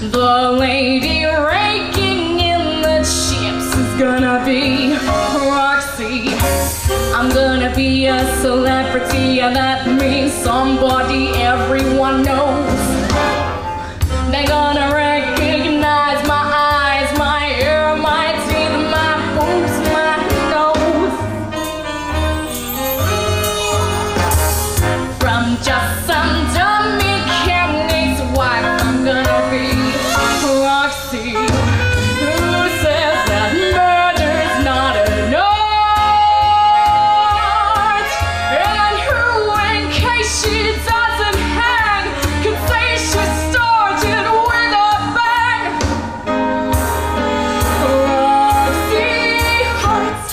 The lady raking in the chips is gonna be Roxie. I'm gonna be a celebrity, and that means somebody everyone knows. They're gonna recognize my eyes, my ear, my teeth, my boobs, my nose. From just some dummy candy's wife, I'm gonna be Roxie, who says that murder's not an art, and who, in case she doesn't hang, can say she's started with a bang. Roxie hurts.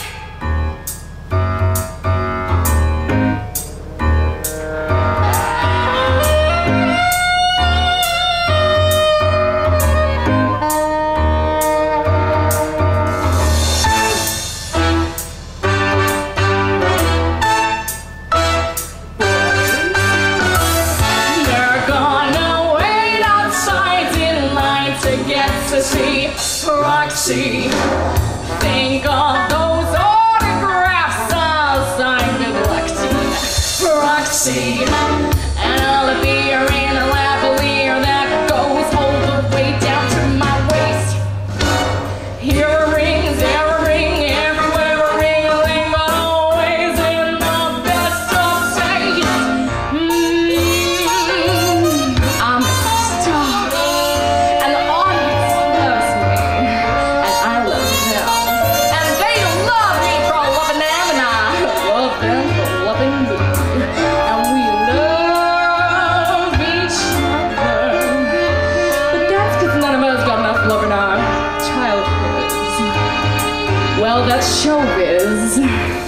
To see Roxie, think of those autographs I'll sign neglecting Roxie, and I'll appear in a lavalier that goes all the way down to my waist. Earrings, earring, everywhere a ring-a-ling, but always in the best of taste. I'm a star. Well, that's showbiz.